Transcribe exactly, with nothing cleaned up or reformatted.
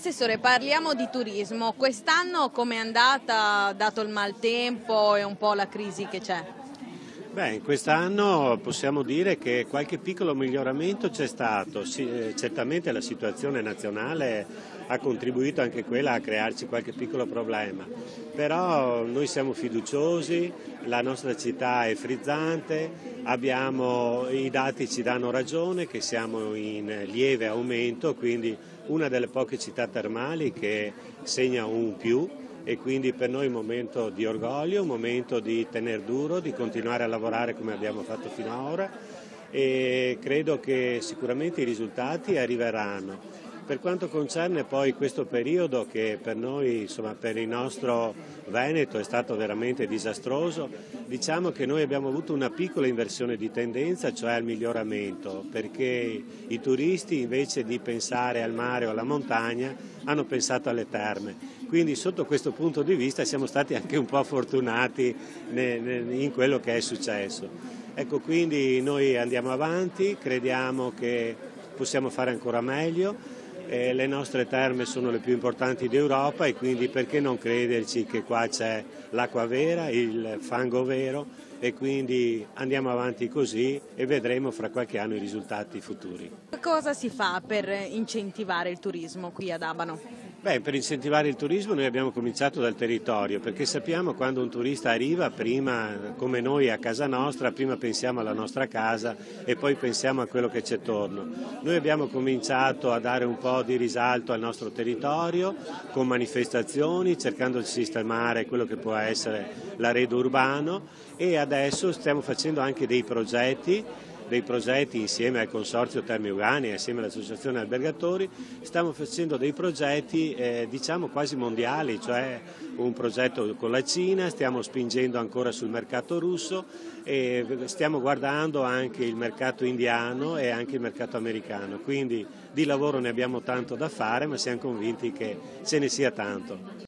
Assessore, parliamo di turismo. Quest'anno com'è andata, dato il maltempo e un po' la crisi che c'è? Beh, quest'anno possiamo dire che qualche piccolo miglioramento c'è stato. Sì, certamente la situazione nazionale ha contribuito anche quella a crearci qualche piccolo problema, però noi siamo fiduciosi, la nostra città è frizzante, abbiamo, i dati ci danno ragione che siamo in lieve aumento, quindi una delle poche città termali che segna un più. E quindi per noi è un momento di orgoglio, un momento di tener duro, di continuare a lavorare come abbiamo fatto fino ad ora, e credo che sicuramente i risultati arriveranno. Per quanto concerne poi questo periodo, che per noi, insomma, per il nostro Veneto è stato veramente disastroso, diciamo che noi abbiamo avuto una piccola inversione di tendenza, cioè al miglioramento, perché i turisti invece di pensare al mare o alla montagna hanno pensato alle terme. Quindi sotto questo punto di vista siamo stati anche un po' fortunati in quello che è successo. Ecco, quindi noi andiamo avanti, crediamo che possiamo fare ancora meglio. Eh, le nostre terme sono le più importanti d'Europa e quindi perché non crederci che qua c'è l'acqua vera, il fango vero, e quindi andiamo avanti così e vedremo fra qualche anno i risultati futuri. Cosa si fa per incentivare il turismo qui ad Abano? Beh, per incentivare il turismo noi abbiamo cominciato dal territorio, perché sappiamo quando un turista arriva, prima come noi a casa nostra, prima pensiamo alla nostra casa e poi pensiamo a quello che c'è attorno. Noi abbiamo cominciato a dare un po' di risalto al nostro territorio con manifestazioni, cercando di sistemare quello che può essere l'arredo urbano, e adesso stiamo facendo anche dei progetti dei progetti insieme al Consorzio Terme Euganee, insieme all'Associazione Albergatori. Stiamo facendo dei progetti eh, diciamo quasi mondiali, cioè un progetto con la Cina, stiamo spingendo ancora sul mercato russo e stiamo guardando anche il mercato indiano e anche il mercato americano, quindi di lavoro ne abbiamo tanto da fare, ma siamo convinti che ce ne sia tanto.